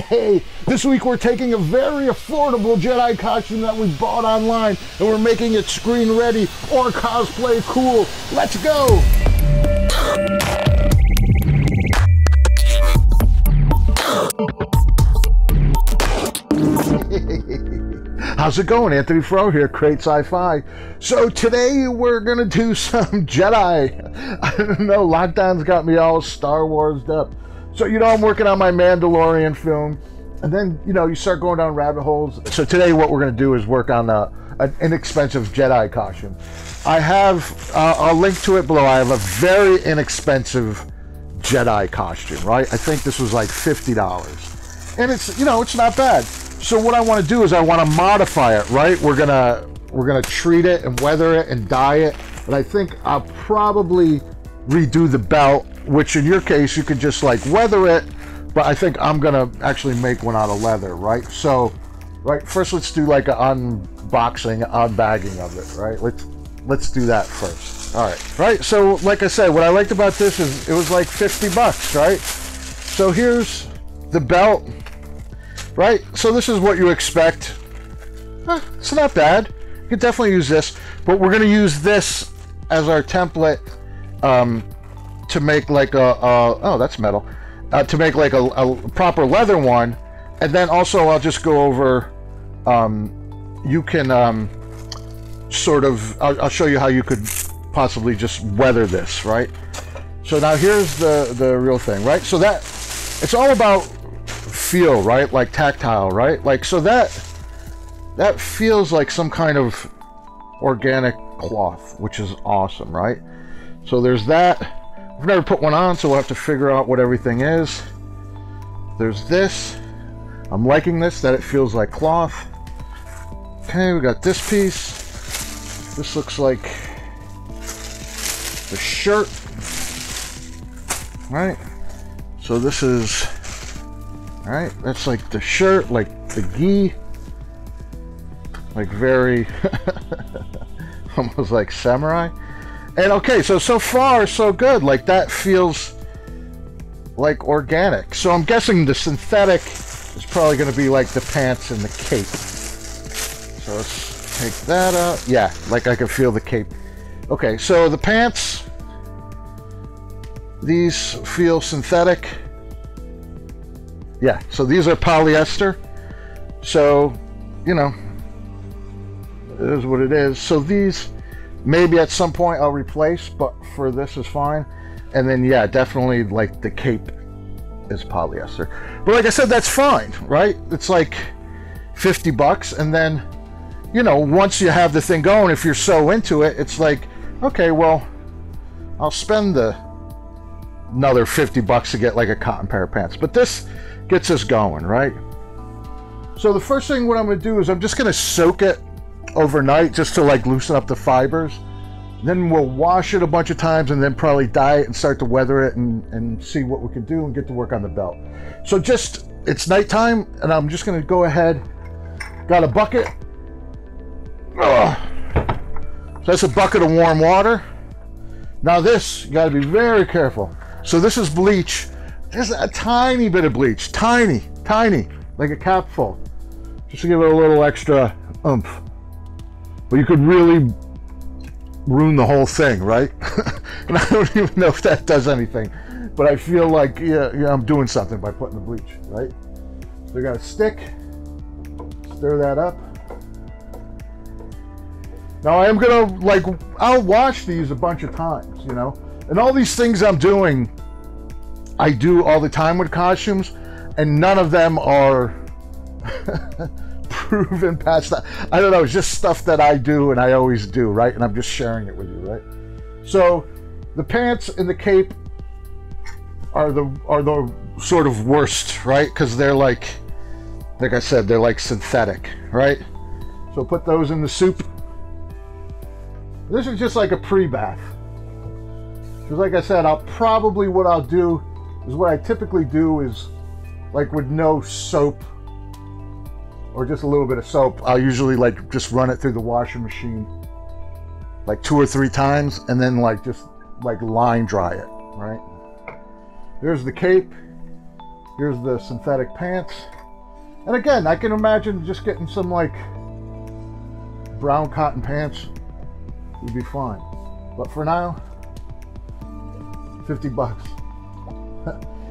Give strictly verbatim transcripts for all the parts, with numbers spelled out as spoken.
Hey, this week we're taking a very affordable Jedi costume that we bought online and we're making it screen ready or cosplay cool. Let's go! How's it going? Anthony Fro here, Crate Sci-Fi. So today we're gonna do some Jedi. I don't know, lockdown's got me all Star Wars'd up. So, you know, I'm working on my Mandalorian film, and then, you know, you start going down rabbit holes. So today what we're going to do is work on a, an inexpensive Jedi costume. I have, uh, I'll link to it below, I have a very inexpensive Jedi costume, right? I think this was like fifty dollars. And it's, you know, it's not bad. So what I want to do is I want to modify it, right? We're going to, we're going to treat it and weather it and dye it. And I think I'll probably redo the belt, which in your case you could just like weather it, but I think I'm gonna actually make one out of leather, right? So right, first let's do like an unboxing, unbagging of it, right? Let's let's do that first. All right, right? So like I said, what I liked about this is it was like fifty bucks, right? So here's the belt, right? So this is what you expect. Eh, it's not bad. You could definitely use this, but we're gonna use this as our template um, to make like a, a oh that's metal uh, to make like a, a proper leather one. And then also I'll just go over um, you can um, sort of I'll, I'll show you how you could possibly just weather this, right? So now here's the the real thing, right? So that it's all about feel, right? Like tactile, right? Like so that that feels like some kind of organic cloth, which is awesome, right? So there's that. I've never put one on, so we'll have to figure out what everything is. There's this. I'm liking this, that it feels like cloth. Okay, we got this piece. This looks like the shirt. All right. So this is, all right, that's like the shirt, like the gi. Like very, almost like samurai. And okay, so, so far, so good. Like, that feels like organic. So I'm guessing the synthetic is probably going to be like the pants and the cape. So let's take that out. Yeah, like I can feel the cape. Okay, so the pants, these feel synthetic. Yeah, so these are polyester. So, you know, it is what it is. So these... maybe at some point I'll replace, but for this is fine. And then, yeah, definitely, like, the cape is polyester. But like I said, that's fine, right? It's like fifty bucks. And then, you know, once you have the thing going, if you're so into it, it's like, okay, well, I'll spend the another fifty bucks to get, like, a cotton pair of pants. But this gets us going, right? So the first thing what I'm going to do is I'm just going to soak it overnight just to like loosen up the fibers. Then we'll wash it a bunch of times and then probably dye it and start to weather it and, and see what we can do and get to work on the belt. So just, it's nighttime and I'm just gonna go ahead, got a bucket. Ugh. So that's a bucket of warm water. Now this, you gotta be very careful. So this is bleach, just a tiny bit of bleach, tiny, tiny, like a capful, just to give it a little extra oomph. Well, you could really ruin the whole thing, right? And I don't even know if that does anything, but I feel like yeah, yeah, I'm doing something by putting the bleach, right? So I got a stick, stir that up. Now I am gonna like, I'll wash these a bunch of times, you know? And all these things I'm doing, I do all the time with costumes, and none of them are, proven past that. I don't know, it's just stuff that I do and I always do, right? And I'm just sharing it with you, right? So the pants and the cape are the are the sort of worst, right? Because they're like, like I said, they're like synthetic, right? So put those in the soup. This is just like a pre-bath. Because like I said, I'll probably, what I'll do is what I typically do is like with no soap, or just a little bit of soap, I'll usually like just run it through the washing machine like two or three times and then like just like line dry it, right? There's the cape. Here's the synthetic pants. And again, I can imagine just getting some like brown cotton pants would be fine. But for now, fifty bucks.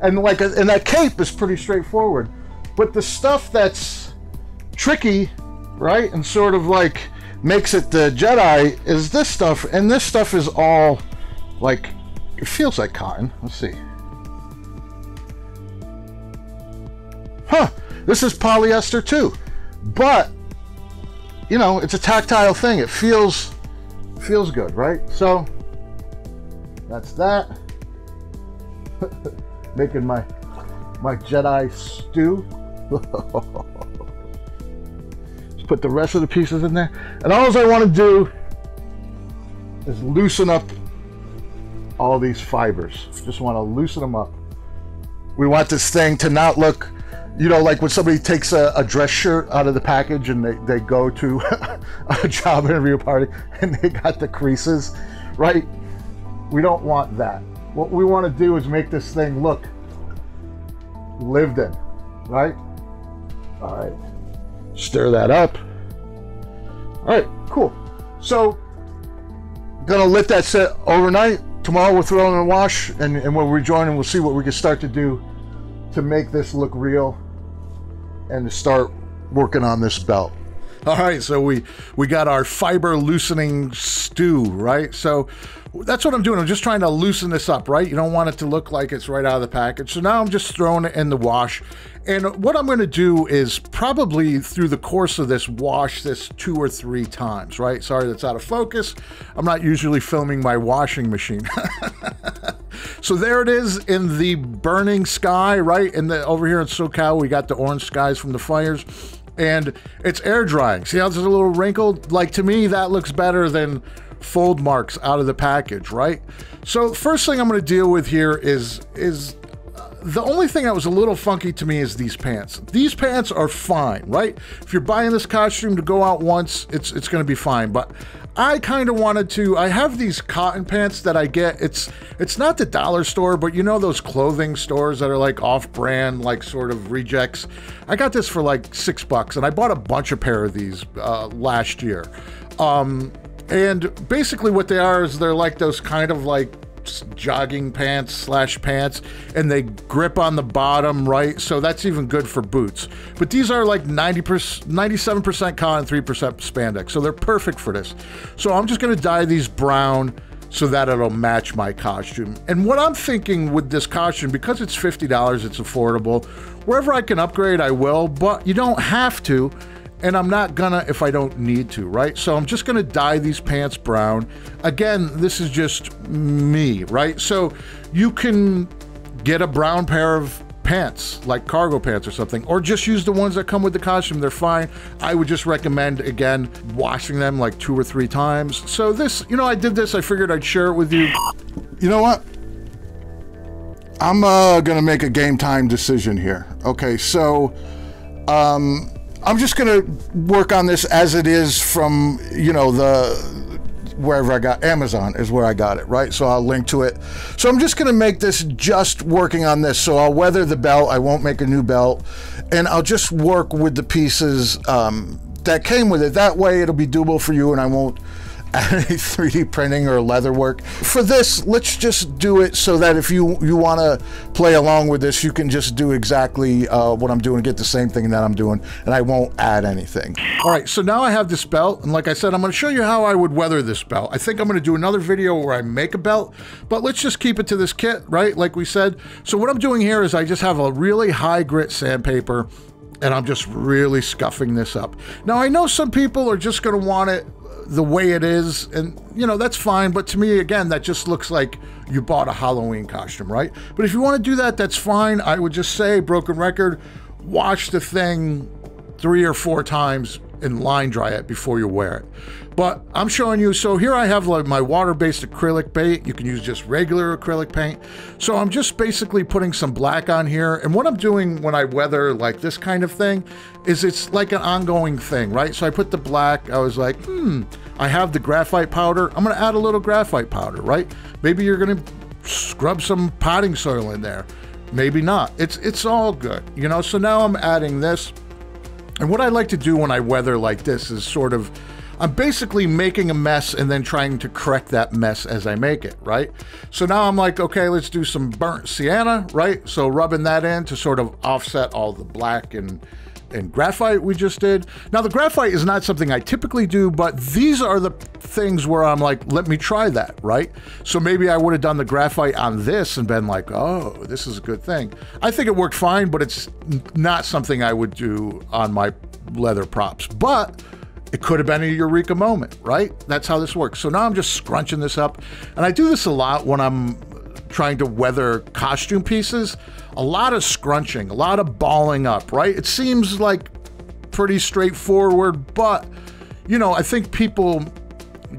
And like, and that cape is pretty straightforward. But the stuff that's tricky, right, and sort of like makes it the Jedi is this stuff, and this stuff is all like, it feels like cotton. Let's see. Huh, this is polyester too, but you know, it's a tactile thing. It feels, feels good, right? So that's that. Making my my Jedi stew. Just put the rest of the pieces in there, and all I want to do is loosen up all these fibers. Just want to loosen them up. We want this thing to not look, you know, like when somebody takes a, a dress shirt out of the package and they, they go to a job interview party and they got the creases, right? We don't want that. What we want to do is make this thing look lived in, right? All right, stir that up. All right, cool. So gonna let that sit overnight. Tomorrow we'll throw it in the wash, and, and we'll rejoin and we'll see what we can start to do to make this look real and to start working on this belt. All right, so we, we got our fiber loosening stew, right? So that's what I'm doing. I'm just trying to loosen this up, right? You don't want it to look like it's right out of the package. So now I'm just throwing it in the wash. And what I'm gonna do is probably through the course of this, wash this two or three times, right? Sorry, that's out of focus. I'm not usually filming my washing machine. So there it is in the burning sky, right? And over here in SoCal, we got the orange skies from the fires. And it's air drying. See how this is a little wrinkled? Like, to me, that looks better than fold marks out of the package, right? So first thing I'm going to deal with here is is uh, the only thing that was a little funky to me is these pants. These pants are fine, right? If you're buying this costume to go out once, it's it's going to be fine. But I kind of wanted to, I have these cotton pants that I get, it's it's not the dollar store, but you know those clothing stores that are like off-brand, like sort of rejects. I got this for like six bucks, and I bought a bunch of pair of these uh, last year. Um, and basically what they are is they're like those kind of like jogging pants slash pants, and they grip on the bottom, right? So that's even good for boots. But these are like ninety percent, ninety-seven percent cotton, three percent spandex. So they're perfect for this. So I'm just gonna dye these brown so that it'll match my costume. And what I'm thinking with this costume, because it's fifty dollars, it's affordable. Wherever I can upgrade, I will, but you don't have to. And I'm not gonna if I don't need to, right? So I'm just gonna dye these pants brown. Again, this is just me, right? So you can get a brown pair of pants, like cargo pants or something, or just use the ones that come with the costume, they're fine. I would just recommend, again, washing them like two or three times. So this, you know, I did this, I figured I'd share it with you. You know what? I'm uh, gonna make a game time decision here. Okay, so, um, I'm just gonna work on this as it is from, you know, the wherever I got, Amazon is where I got it, right? So I'll link to it. So I'm just gonna make this just working on this. So I'll weather the belt, I won't make a new belt, and I'll just work with the pieces um, that came with it. That way it'll be doable for you and I won't add any three D printing or leather work. For this, let's just do it so that if you, you wanna play along with this, you can just do exactly uh, what I'm doing, get the same thing that I'm doing, and I won't add anything. All right, so now I have this belt, and like I said, I'm gonna show you how I would weather this belt. I think I'm gonna do another video where I make a belt, but let's just keep it to this kit, right, like we said. So what I'm doing here is I just have a really high grit sandpaper, and I'm just really scuffing this up. Now, I know some people are just gonna want it the way it is, and you know, that's fine, but to me, again, that just looks like you bought a Halloween costume, right? But if you want to do that, that's fine. I would just say, broken record, wash the thing three or four times and line dry it before you wear it. But I'm showing you, so here I have like my water-based acrylic paint. You can use just regular acrylic paint. So I'm just basically putting some black on here. And what I'm doing when I weather like this kind of thing is it's like an ongoing thing, right? So I put the black, I was like, hmm, I have the graphite powder. I'm gonna add a little graphite powder, right? Maybe you're gonna scrub some potting soil in there. maybe not. It's it's all good, you know. So now I'm adding this, and what I like to do when I weather like this is sort of, I'm basically making a mess and then trying to correct that mess as I make it, right? So now I'm like, okay, let's do some burnt sienna, right? So rubbing that in to sort of offset all the black and and graphite we just did. Now the graphite is not something I typically do, but these are the things where I'm like, let me try that, right? So maybe I would have done the graphite on this and been like, oh, this is a good thing. I think it worked fine, but it's not something I would do on my leather props. But it could have been a eureka moment, right? That's how this works. So now I'm just scrunching this up. And I do this a lot when I'm trying to weather costume pieces. A lot of scrunching, a lot of balling up, right? It seems like pretty straightforward, but, you know, I think people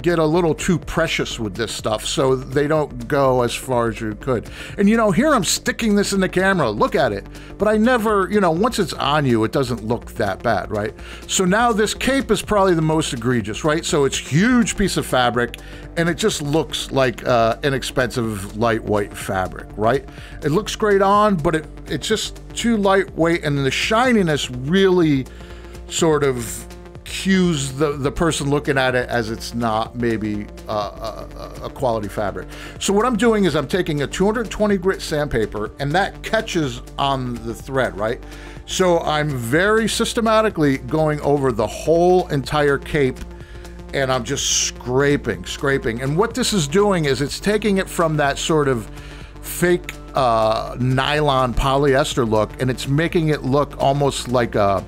get a little too precious with this stuff, so they don't go as far as you could. And, you know, here I'm sticking this in the camera, look at it, but I never, you know, once it's on you, it doesn't look that bad, right? So now this cape is probably the most egregious, right? So it's huge piece of fabric, and it just looks like uh, inexpensive, lightweight fabric, right? It looks great on, but it it's just too lightweight, and the shininess really sort of cues the, the person looking at it as it's not maybe uh, a, a quality fabric. So what I'm doing is I'm taking a two hundred twenty grit sandpaper, and that catches on the thread, right? So I'm very systematically going over the whole entire cape, and I'm just scraping, scraping. And what this is doing is it's taking it from that sort of fake uh, nylon polyester look, and it's making it look almost like a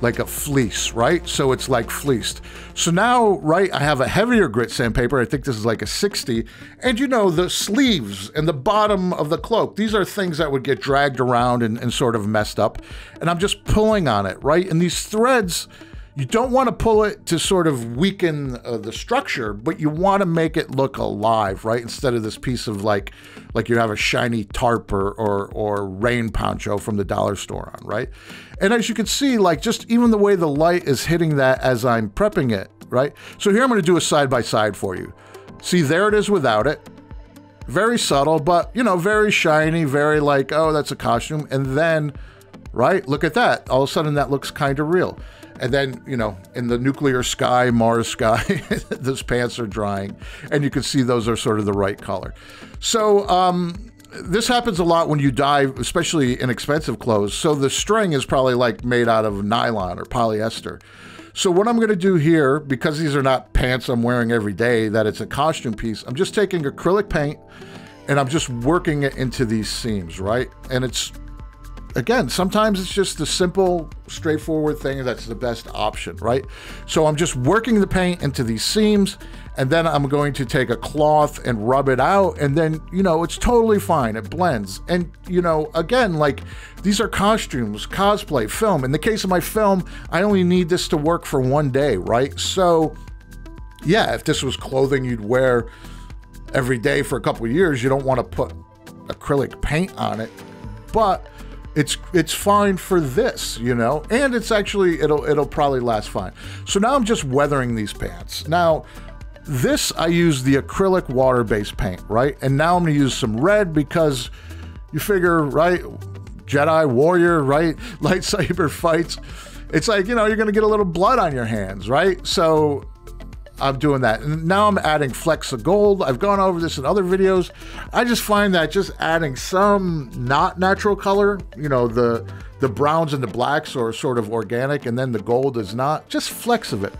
like a fleece, right? So it's like fleeced. So now, right, I have a heavier grit sandpaper. I think this is like a sixty. And you know, the sleeves and the bottom of the cloak, these are things that would get dragged around and, and sort of messed up. And I'm just pulling on it, right? And these threads, you don't want to pull it to sort of weaken uh, the structure, but you want to make it look alive, right? Instead of this piece of like, like you have a shiny tarp or, or, or rain poncho from the dollar store on, right? And as you can see, like just even the way the light is hitting that as I'm prepping it, right? So here I'm going to do a side-by-side for you. See, there it is without it. Very subtle, but you know, very shiny, very like, oh, that's a costume. And then, right, look at that. All of a sudden that looks kind of real. And then, you know, in the nuclear sky, Mars sky, those pants are drying. And you can see those are sort of the right color. So um, this happens a lot when you dye, especially inexpensive clothes. So the string is probably like made out of nylon or polyester. So what I'm going to do here, because these are not pants I'm wearing every day, that it's a costume piece, I'm just taking acrylic paint and I'm just working it into these seams, right? And it's, again, sometimes it's just the simple, straightforward thing that's the best option, right? So I'm just working the paint into these seams, and then I'm going to take a cloth and rub it out, and then, you know, it's totally fine, it blends. And, you know, again, like, these are costumes, cosplay, film. In the case of my film, I only need this to work for one day, right? So, yeah, if this was clothing you'd wear every day for a couple of years, you don't want to put acrylic paint on it, but It's it's fine for this, you know, and it's actually, it'll it'll probably last fine. So now I'm just weathering these pants. Now, this I use the acrylic water-based paint, right? And now I'm gonna use some red because you figure, right, Jedi warrior, right, lightsaber fights. It's like, you know, you're gonna get a little blood on your hands, right? So I'm doing that. And now I'm adding flecks of gold. I've gone over this in other videos. I just find that just adding some not natural color, you know, the the browns and the blacks are sort of organic and then the gold is not, just flecks of it.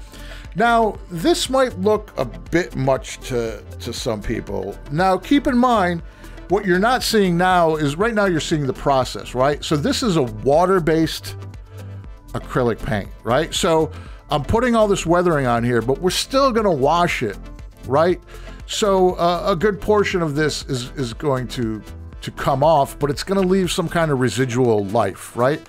Now, this might look a bit much to, to some people. Now, keep in mind, what you're not seeing now is right now you're seeing the process, right? So this is a water-based acrylic paint, right? So I'm putting all this weathering on here, but we're still gonna wash it, right? So uh, a good portion of this is, is going to, to come off, but it's gonna leave some kind of residual life, right?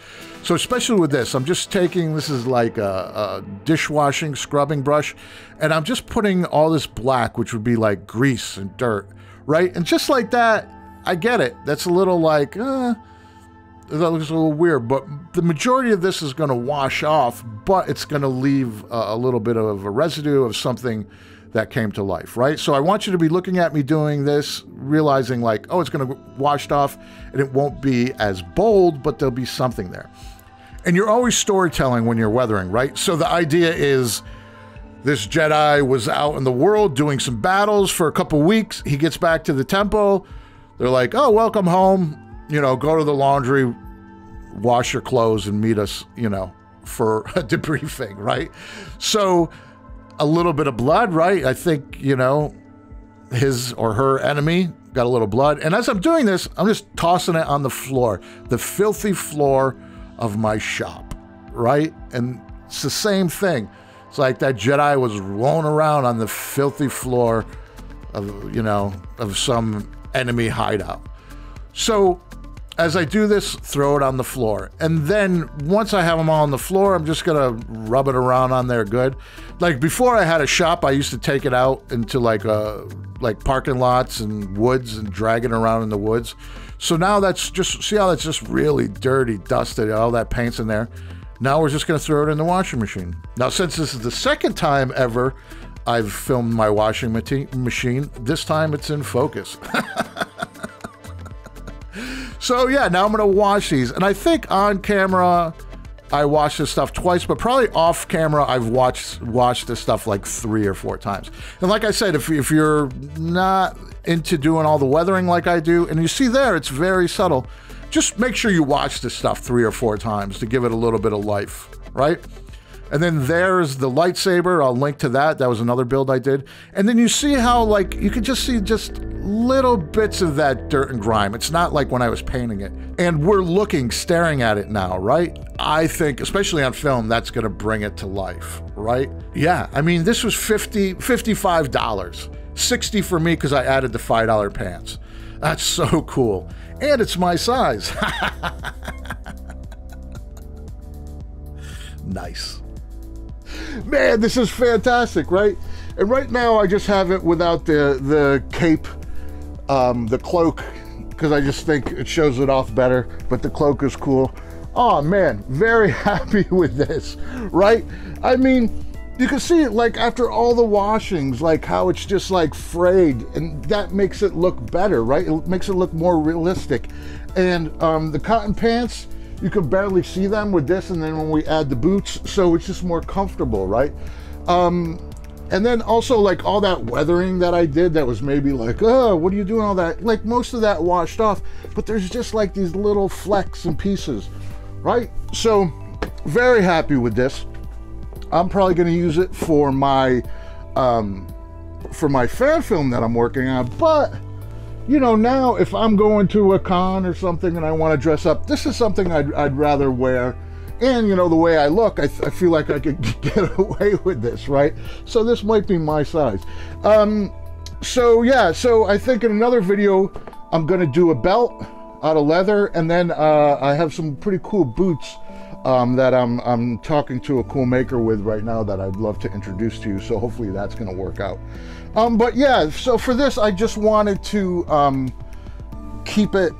So especially with this, I'm just taking, this is like a, a dishwashing scrubbing brush, and I'm just putting all this black, which would be like grease and dirt, right? And just like that, I get it. That's a little like, uh, that looks a little weird, but the majority of this is going to wash off, but it's going to leave a, a little bit of a residue of something that came to life, right? So I want you to be looking at me doing this, realizing like, oh, it's going to washed off and it won't be as bold, but there'll be something there. And you're always storytelling when you're weathering, right? So the idea is this Jedi was out in the world doing some battles for a couple weeks. He gets back to the temple. They're like, oh, welcome home. You know, go to the laundry, wash your clothes and meet us, you know, for a debriefing, right? So a little bit of blood, right? I think, you know, his or her enemy got a little blood. And as I'm doing this, I'm just tossing it on the floor, the filthy floor of my shop, right? And it's the same thing. It's like that Jedi was rolling around on the filthy floor of, you know, of some enemy hideout. So as I do this, throw it on the floor. And then once I have them all on the floor, I'm just gonna rub it around on there good. Like before I had a shop, I used to take it out into like a, like parking lots and woods and drag it around in the woods. So now that's just, see how that's just really dirty, dusted, all that paint's in there. Now we're just gonna throw it in the washing machine. Now, since this is the second time ever I've filmed my washing machine, this time it's in focus. So yeah, now I'm gonna wash these. And I think on camera, I washed this stuff twice, but probably off camera, I've watched, washed this stuff like three or four times. And like I said, if, if you're not into doing all the weathering like I do, and you see there, it's very subtle, just make sure you wash this stuff three or four times to give it a little bit of life, right? And then there's the lightsaber, I'll link to that. That was another build I did. And then you see how like, you can just see just little bits of that dirt and grime. It's not like when I was painting it. And we're looking, staring at it now, right? I think, especially on film, that's gonna bring it to life, right? Yeah, I mean, this was fifty, fifty-five dollars. sixty dollars for me, because I added the five dollar pants. That's so cool. And it's my size. Nice. Man, this is fantastic, right? And right now I just have it without the the cape, um, the cloak, because I just think it shows it off better, but the cloak is cool. Oh man, very happy with this, right? I mean, you can see it like after all the washings, like how it's just like frayed, and that makes it look better, right? It makes it look more realistic. And um, the cotton pants, you can barely see them with this, and then when we add the boots, so it's just more comfortable, right? Um, and then also like all that weathering that I did that was maybe like, oh, what are you doing all that? Like most of that washed off, but there's just like these little flecks and pieces, right? So very happy with this. I'm probably gonna use it for my, um, for my fan film that I'm working on, but you know, now if I'm going to a con or something and I want to dress up, this is something I'd, I'd rather wear. And, you know, the way I look, I, th I feel like I could get away with this, right? So this might be my size. Um, so, yeah, so I think in another video, I'm going to do a belt out of leather. And then uh, I have some pretty cool boots um, that I'm, I'm talking to a cool maker with right now that I'd love to introduce to you. So hopefully that's going to work out. Um, but yeah, so for this, I just wanted to um, keep it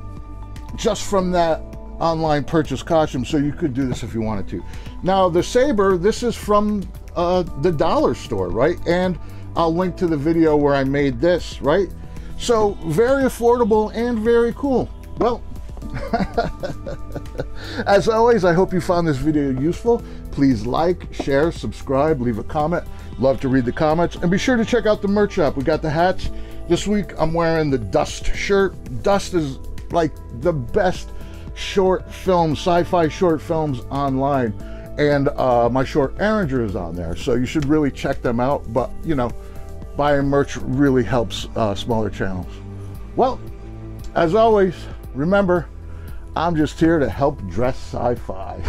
just from that online purchase costume, so you could do this if you wanted to. Now the saber, this is from uh, the dollar store, right? And I'll link to the video where I made this, right? So very affordable and very cool. Well, as always, I hope you found this video useful. Please like, share, subscribe, leave a comment. Love to read the comments. And be sure to check out the merch shop. We got the hats. This week, I'm wearing the Dust shirt. Dust is like the best short film, sci-fi short films online. And uh, my short Erringer is on there. So you should really check them out. But, you know, buying merch really helps uh, smaller channels. Well, as always, remember, I'm just here to help dress sci-fi.